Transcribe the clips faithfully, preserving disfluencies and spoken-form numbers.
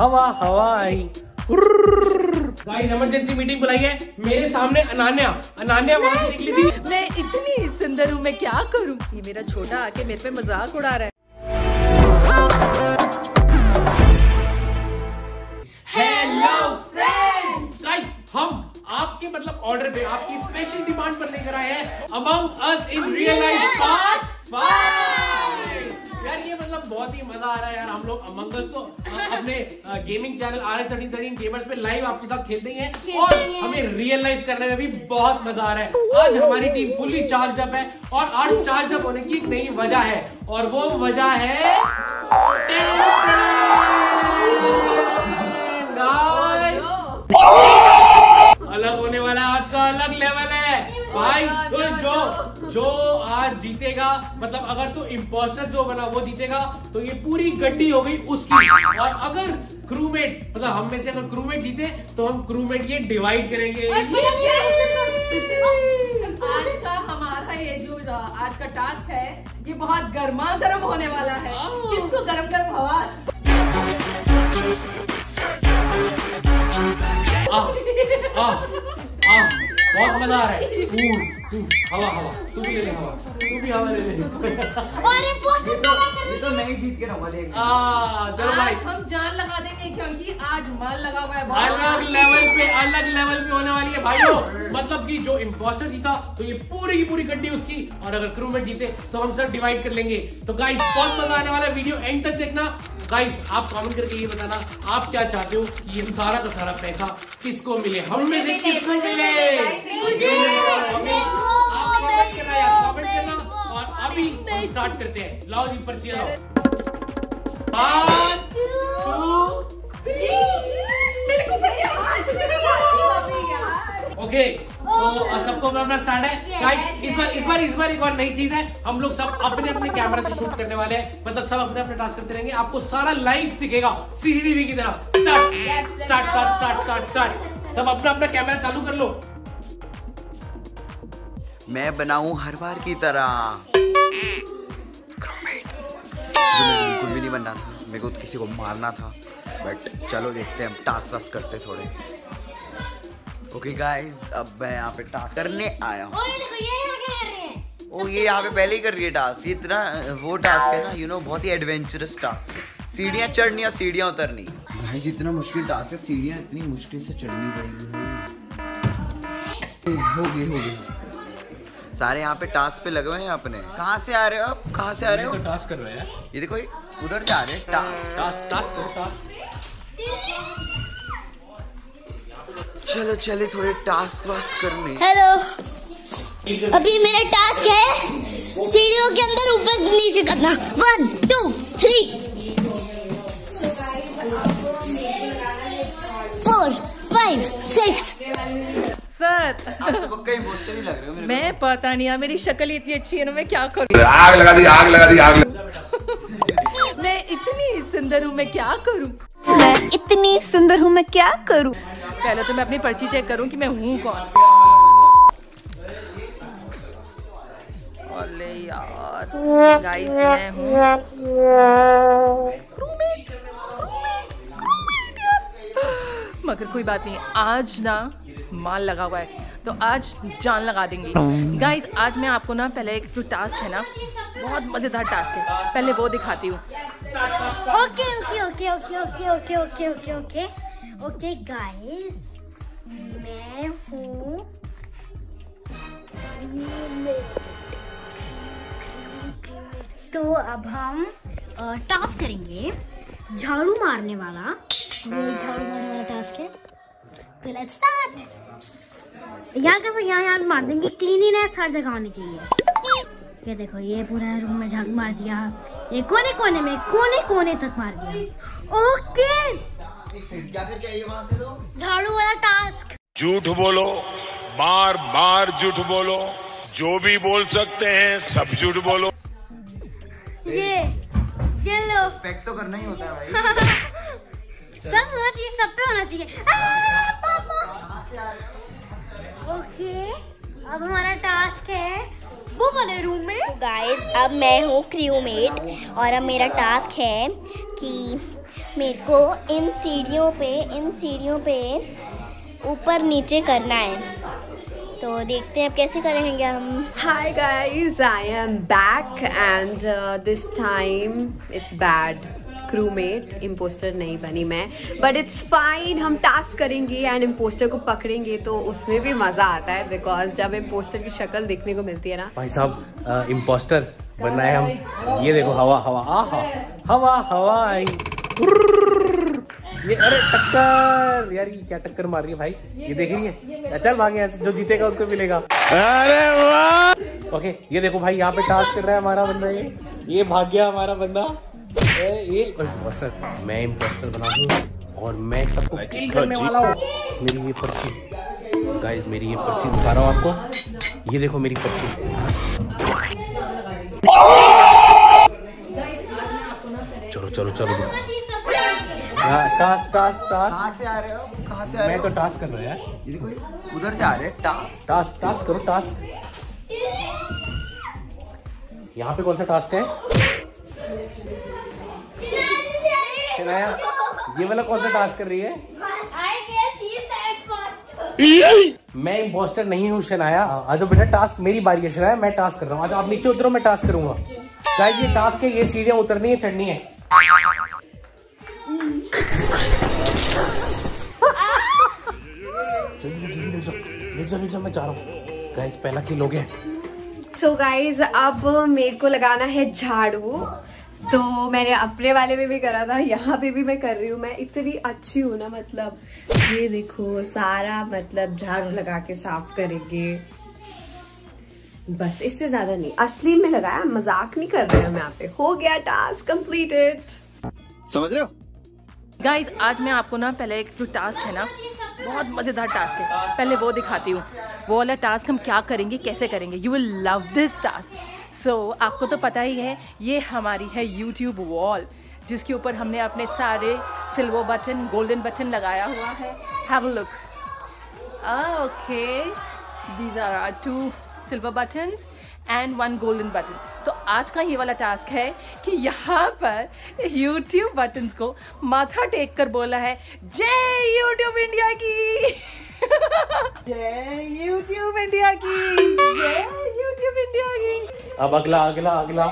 हवा हवा आई। Guys emergency meeting बुलाई है, मेरे सामने अनान्या अनान्या वहां से निकली थी। मैं इतनी सुंदर हूँ, मैं क्या करूँ। ये मेरा छोटा आके मेरे पे मजाक उड़ा रहा है। हेलो फ्रेंड्स, गाइस हम आपके मतलब ऑर्डर पे आपकी स्पेशल डिमांड पर लेकर आए हैं among us in real life part five. यार ये मतलब बहुत ही मजा आ रहा है यार। हम लोग अमंग अस तो अपने gaming channel R S thirteen thirteen gamers पे लाइव आपके साथ खेलते हैं और हमें रियल लाइफ करने में भी बहुत मजा आ रहा है। आज हमारी टीम फुल्ली चार्ज अप है और आज चार्ज अप होने की एक नई वजह है और वो वजह है अलग होने वाला है। आज का अलग लेवल है भाई। तो जो जो आज जीतेगा मतलब अगर तो इम्पोस्टर जो बना वो जीतेगा तो ये पूरी गड्डी हो गई उसकी। और अगर क्रूमेट मतलब हम में से अगर क्रूमेट जीते तो हम क्रूमेट ये डिवाइड करेंगे। आज का हमारा ये जो आज का टास्क है ये बहुत गर्मा गर्म होने वाला है। इसको गर्म गर्म हवा आ, आ, आ, बहुत मजा आ रहा है। हवा हवा तू भी ले ले, हवा तू भी हवा ले ले। ये तो मैं ही जीत के रहूंगा। चलो भाई हम जान लगा देंगे क्योंकि आज माल लगा हुआ है। अलग लेवल पे अलग लेवल पे होने वाली है भाइयों। मतलब कि जो इम्पोस्टर जीता तो ये पूरी की पूरी गड्डी उसकी और अगर क्रूमेट जीते तो हम सब डिवाइड कर लेंगे। तो गाइस बहुत मजा आने वाला है, वीडियो एंड तक देखना। गाइस आप कमेंट करके ये बताना आप क्या चाहते हो कि ये सारा का सारा पैसा किसको मिले, हम में से किसको मिले। आप कमेंट करना यार, कमेंट करना और अभी हम स्टार्ट करते हैं। लाओ जी पर्ची लाओ। ओके तो सबको अपना अपना स्टार्ट है। गाइस इस बार इस बार इस बार एक और नई चीज है, हम लोग सब अपने अपने कैमरा से शूट करने वाले हैं। मतलब सब अपने अपने टास्क करते रहेंगे, आपको सारा लाइव दिखेगा सीसीटीवी की तरह। Start start start start start सब अपना अपना कैमरा चालू कर लो। मैं बनाऊं हर बार की तरह बिल्कुल भी नहीं बनना था, मेरे को किसी को मारना था। बट चलो देखते हैं, टास्क टास्क करते थोड़े। ओके गाइस अब मैं यहाँ पे टास्क करने आया हूँ। ओ ये यहाँ पे पहले ही कर रही है टास्क। ये इतना वो टास्क है ना, यू नो बहुत ही एडवेंचरस टास्क है। सीढ़ियाँ चढ़नी और सीढ़ियाँ उतरनी। भाई जितना मुश्किल टास्क है, सीढ़ियाँ इतनी मुश्किल से चढ़नी पड़ेगी। हो गई हो गई सारे यहाँ पे टास्क पे लगे हुए हैं अपने। कहाँ से आ रहे हो आप, कहाँ से आ रहे हो? टास्क कर रहे हैं। ये देखो उधर जा रहे टास्क। चलो चले थोड़े टास्क वास्क करने। हेलो अभी मेरा टास्क है सीढ़ियों के अंदर ऊपर नीचे करना। One two three four five six. Sir आप तो पक्का इम्पोस्टर ही लग रहे हो मेरे। मैं पता नहीं यार, मेरी शक्ल इतनी अच्छी है ना, मैं क्या करूँ। आग लगा दी आग लगा दी आग लगा। मैं इतनी सुंदर हूँ, मैं क्या करूँ। मैं इतनी सुंदर हूँ, मैं क्या करूँ। पहले तो मैं अपनी पर्ची चेक करूं कि मैं हूं कौन। अरे यार गाइस मैं हूं क्रूमेट क्रूमेट क्रूमेट यार। मगर कोई बात नहीं, आज ना माल लगा हुआ है तो आज जान लगा देंगे। गाइस आज मैं आपको ना पहले एक जो टास्क है ना बहुत मजेदार टास्क है, पहले वो दिखाती हूँ। Okay okay okay okay okay okay okay okay okay okay okay guys मैं हूँ तो अब हम टास्क करेंगे झाड़ू मारने वाला। ये झाड़ू मारने वाला टास्क है तो लेट्स स्टार्ट। यहाँ कैसे यहाँ यहाँ मार देंगे, क्लीनलीनेस हर जगह होनी चाहिए। ये देखो ये पूरा रूम में झाड़ू मार दिया, ये कोने कोने में कोने कोने तक मार दिया। ओके क्या करके आइए वहाँ से तो झाड़ू वाला टास्क। झूठ बोलो, बार बार झूठ बोलो, जो भी बोल सकते हैं सब झूठ बोलो। ये ये लो रिस्पेक्ट तो करना ही होता है भाई। सब होना चाहिए, सब पे होना चाहिए। पापा ओके अब हमारा टास्क है वो वाले रूम में। तो गाइस अब मैं हूँ क्रूमेट और अब मेरा टास्क है कि मेरे को इन सीढ़ियों पे इन सीढ़ियों पे ऊपर नीचे करना है। तो देखते हैं अब कैसे करेंगे हम। Hi guys, I am back and this time it's bad. Crewmate impostor नहीं बनी मैं, बट इट्स फाइन। हम टास्क करेंगे एंड इम्पोस्टर को पकड़ेंगे तो उसमें भी मज़ा आता है, बिकॉज जब इम्पोस्टर की शक्ल देखने को मिलती है ना। भाई साहब इम्पोस्टर बनना है हम। ये देखो हवा हवा आहा हवा हवा आई। ये अरे टक्कर यार, ये क्या टक्कर मार रही है भाई, ये देख रही है। चल भागे, जो जीतेगा उसको मिलेगा। अरे वाह। ओके ये देखो भाई, यहाँ पे टास्क कर रहा है हमारा बंदा। ये ये भाग गया हमारा बंदा। ये इम्पोस्टर, मैं इम्पोस्टर बनाऊंगा और मैं सबको किल करने वाला हूँ। मेरी ये पर्ची गाइस, मेरी ये पर्ची दिखा रहा हूँ आपको। ये देखो मेरी पर्ची। चलो चलो चलो टास्क टास्क टास्क। कहाँ से आ रहे हो? कहाँ से आ रहे हो? मैं तो टास्क कर रहा हूँ यार, उधर से आ रहे। टास्क टास्क टास्क करो टास्क। यहाँ पे कौन सा टास्क है? ये वाला कौन सा टास्क कर रही है? मैं इम्पोस्टर नहीं हूँ शनाया। आज बेटा टास्क मेरी बारी है शनाया, मैं टास्क कर रहा हूँ। आज आप नीचे उतरो, मैं टास्क करूंगा। गाइस ये टास्क है, ये सीढ़ियाँ उतरनी है, चढ़नी है। मैं जा रहा हूँ गाइस, पहला किल हो गया। सो गाइस अब मेरे को लगाना है झाड़ू। तो मैंने अपने वाले में भी करा था, यहाँ पे भी मैं कर रही हूँ। मैं इतनी अच्छी हूँ ना, मतलब ये देखो सारा मतलब झाड़ू लगा के साफ करेंगे। बस इससे ज्यादा नहीं, असली में लगाया, मजाक नहीं कर रहे हम यहाँ पे। हो गया टास्क कंप्लीटेड, समझ रहे हो? गाइज आज मैं आपको ना पहले एक जो टास्क है ना, बहुत मजेदार टास्क है, पहले वो दिखाती हूँ। वो वाला टास्क हम क्या करेंगे, कैसे करेंगे, you will love this task. So so, आपको तो पता ही है, ये हमारी है यूट्यूब वॉल, जिसके ऊपर हमने अपने सारे सिल्वर बटन, गोल्डन बटन लगाया हुआ है। Have a look. Okay these are our two silver buttons and one golden button. तो आज का ये वाला टास्क है कि यहाँ पर यूट्यूब बटन्स को माथा टेक कर बोला है जय यूट्यूब इंडिया की। जय यूट्यूब इंडिया की, जय यूट्यूब इंडिया की। अब अगला अगला अगला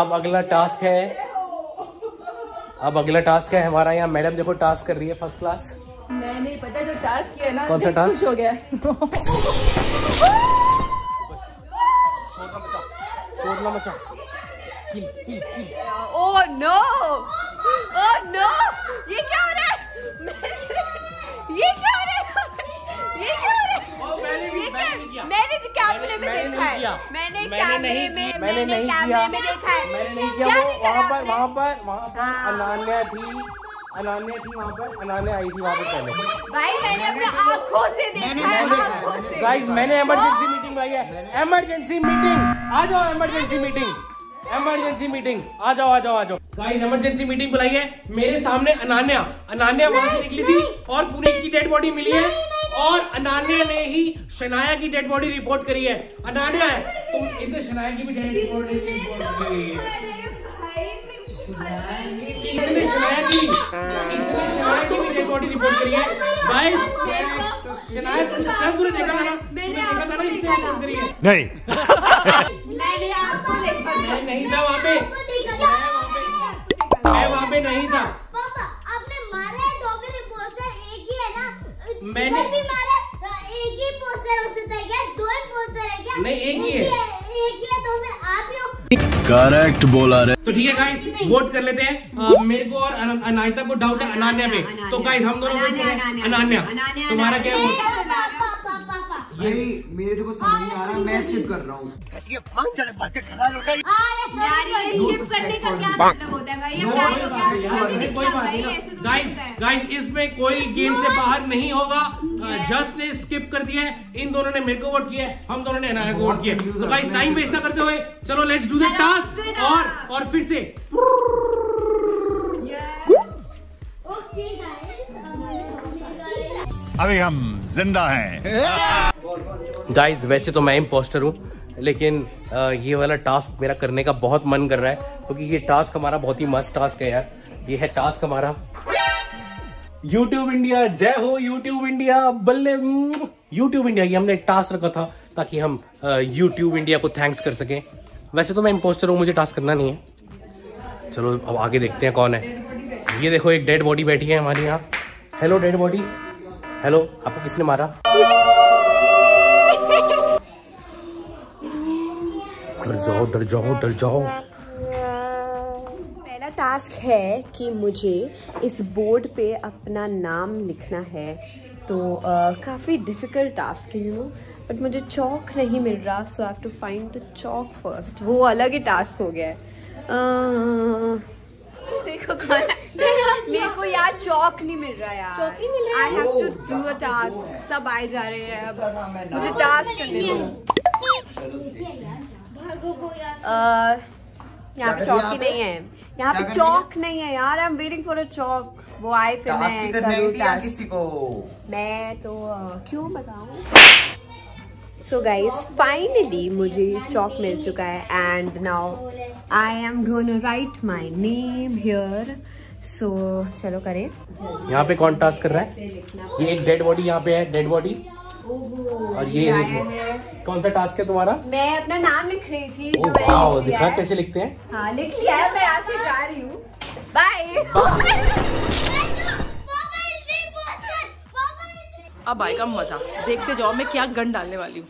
अब अगला टास्क है अब अगला टास्क है हमारा। यहाँ मैडम देखो टास्क कर रही है फर्स्ट क्लास। मैंने पता जो टास्क किया है ना, कौन सा टास्क हो गया? सोना मचा, किल किल किल। ओह नो, ओह नो, ये क्या हो रहा है? ये क्या हो रहा है? ये क्या हो रहा है? मैंने कैमरे में देखा है, मैंने कैमरे में मैंने कैमरे में देखा है, मैंने नहीं किया। वहाँ पर वहाँ पर वहाँ पर अनान्या थी, अनान्या थी वहाँ पर, अनान्या आई थी वहाँ पर पहले। भाई मैंने अपने आँखों से देखा है, आँखों से। गाइस मैंने इमरजेंसी मीटिंग बुलाई है। इमरजेंसी मीटिंग, आ जाओ इमरजेंसी मीटिंग, इमरजेंसी मीटिंग, आ जाओ आ जाओ आ जाओ। गाइस इमरजेंसी मीटिंग बुलाई है। मेरे सामने अनान्या, अनान्या वहाँ से निकली थी और पुनीत की डेड बॉडी मिली है, और अनान्या ने ही शनाया की डेड बॉडी रिपोर्ट करी है। अनान्या है तुम, इसने शनाया की भी डेड बॉडी रिपोर्ट करी है। इसने शनाया की इसने शनाया की भी डेड बॉडी रिपोर्ट करी है। गाइस शनाया तुमने पूरा देखा था, मैंने देखा था, इसने रिपोर्ट करी है। नहीं मैंने आपको देखा, मैं नहीं था वहां पे, मैं वहां पे नहीं था। मैंने भी मारा, एक ही पोस्टर हो सकता है क्या? दो ही पोस्टर है क्या? नहीं एक ही है, एक ही है। तो मैं आप ही हो, करेक्ट बोला रे। तो ठीक है गाइस, वोट कर लेते हैं। मेरे को और अनायता को डाउट है अनान्या पे, तो गाइस हम दोनों वोट करें। अनान्या तुम्हारा क्या वोट? यही मेरे तो कुछ समझ नहीं आ रहा, मैं स्किप कर रहा हूँ। ये पांच जने बातें खराब होता है यार, ये स्किप करने का क्या मतलब होता है भाई? ये क्या कोई बात नहीं गाइस, गाइस इसमें कोई गेम से बाहर नहीं होगा। जस्ट ने स्किप कर दिया है, इन दोनों ने मेरे को वोट किया है, हम दोनों ने अनाया को वोट किया। तो गाइस टाइम वेस्ट ना करते हुए चलो लेट्स डू द टास्क। और और फिर से ओके गाइस, अभी हम जिंदा हैं। गाइज वैसे तो मैं इम्पोस्टर हूँ, लेकिन ये वाला टास्क मेरा करने का बहुत मन कर रहा है, क्योंकि ये टास्क हमारा बहुत ही मस्त टास्क है यार। ये है टास्क हमारा YouTube इंडिया। जय हो YouTube इंडिया, बल्ले YouTube इंडिया। ये हमने एक टास्क रखा था ताकि हम YouTube इंडिया को थैंक्स कर सकें। वैसे तो मैं इम्पोस्टर हूँ, मुझे टास्क करना नहीं है। चलो अब आगे देखते हैं कौन है। ये देखो एक डेड बॉडी बैठी है हमारे यहाँ। हेलो डेड बॉडी, हेलो, आपको किसने मारा? डर जाओ डर जाओ डर जाओ। पहला टास्क है कि मुझे इस बोर्ड पे अपना नाम लिखना है, तो uh, काफ़ी डिफिकल्ट टास्क है यू नो, बट मुझे चौक नहीं मिल रहा, so I have to find the chalk first. वो अलग ही टास्क हो गया है। uh, देखो कौन मेरे को यार चौक नहीं मिल रहा यार, चौक नहीं मिल रहा। I have to do a task. सब आए जा रहे हैं, अब मुझे टास्क करने दो। यहाँ पे चौक ही नहीं है, यहाँ पे चौक नहीं है यार। I am waiting for a chalk, वो आए फिर मैं करूँ किसी को। मैं तो क्यों बताऊँ। सो गाइज फाइनली मुझे चौक मिल चुका है, and now I am gonna write my name here. So चलो करें। यहाँ पे कौन टास्क कर रहा है? ये एक डेड बॉडी यहाँ पे है, डेड बॉडी। और ये है कौन सा टास्क है तुम्हारा? मैं अपना नाम लिख रही थी। जो मैंने लिखा, कैसे लिखते हैं? हाँ लिख लिया है, मैं यहाँ से जा रही हूँ, बाय। अब आएगा मजा, देखते जाओ मैं क्या गन डालने वाली हूँ।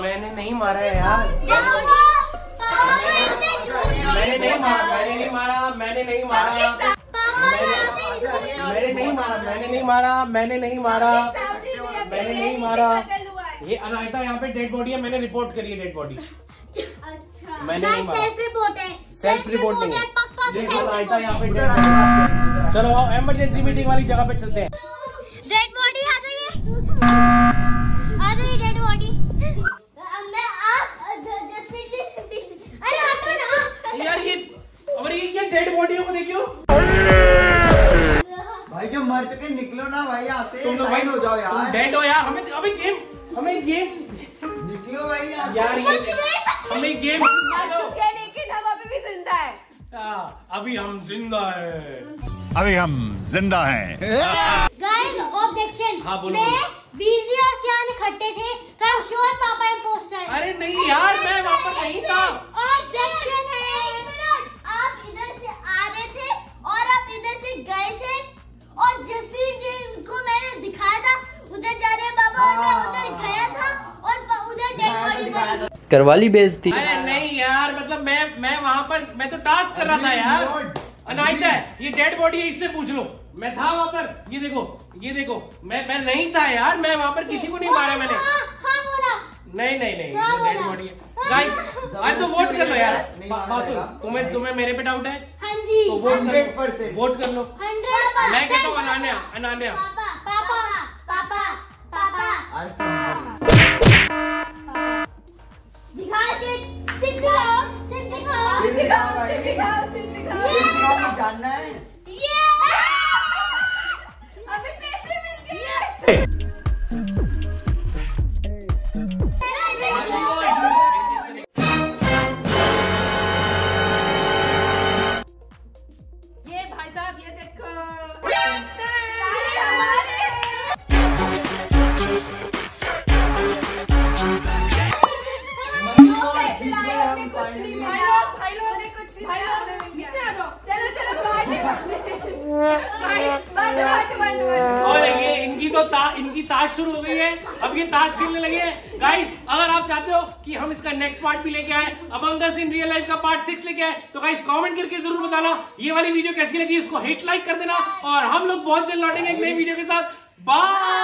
मैंने नहीं मारा है यार, मैंने नहीं मारा, मैंने नहीं मारा, मैंने नहीं मारा, मैंने नहीं मारा, मैंने नहीं मारा, मैंने नहीं मारा, मैंने नहीं मारा। ये अनायता यहाँ पे डेड बॉडी है, मैंने रिपोर्ट करी है डेड बॉडी। मैंने नहीं मारा, सेल्फ रिपोर्ट है, सेल्फ रिपोर्ट नहीं है। देखो अनायता यहाँ पे डेड बॉडी। चलो आओ इमरजेंसी मीटिंग वाली जगह पे चलते हैं। डेड बॉडियों को देखियो भाई, जो मर चुके निकलो ना भाई यहाँ से। तुम लोग हो जाओ यार, डेड हो यार। हमें हमें गेम हमें गेम निकलो भाई यार, यार ये हमें गेम। लेकिन हम अभी भी जिंदा है, अभी हम जिंदा है, अभी हम जिंदा है। Guys objection. हाँ बोलो। मैं बीजी और चांद इकट्ठे थे, कब शोर पापा इम्पोस्टर। अरे नहीं यार, मैं वहाँ पर नहीं था। ऑब्जेक्शन है, गए थे और जसवीर जी को मैंने दिखाया था उधर जा रहे बाबा, और मैं उधर गया था और उधर डेड बॉडी करवाली बेइज्जती। अरे नहीं यार, मतलब मैं मैं वहाँ पर मैं तो टास्क कर रहा था यार। अनायता ये डेड बॉडी है, इससे पूछ लो, मैं था वहाँ पर। ये देखो ये देखो, मैं मैं नहीं था यार, मैं वहाँ पर किसी को नहीं मारा मैंने। नहीं नहीं नहीं, डेड बॉडी है गाइस। आज तो वोट कर लो यार, तुम्हें तुम्हें मेरे पे डाउट है तो वोट वोट कर लो। मैं कहता हूँ अनान्या, अनान्या पापा पापा पापा दिखाओ दिखाओ दिखाओ दिखाओ दिखाओ, जानना है। अभी पैसे मिल गए। और ये इनकी तो ता, इनकी ताश शुरू हो गई है, अब ये ताश खेलने लगे हैं। गाइस अगर आप चाहते हो कि हम इसका नेक्स्ट पार्ट भी लेके आए, among us in real life का पार्ट सिक्स लेके आए, तो गाइस कमेंट करके जरूर बताना ये वाली वीडियो कैसी लगी। इसको हिट लाइक कर देना, और हम लोग बहुत जल्द लौटेंगे एक नई वीडियो के साथ। बाय।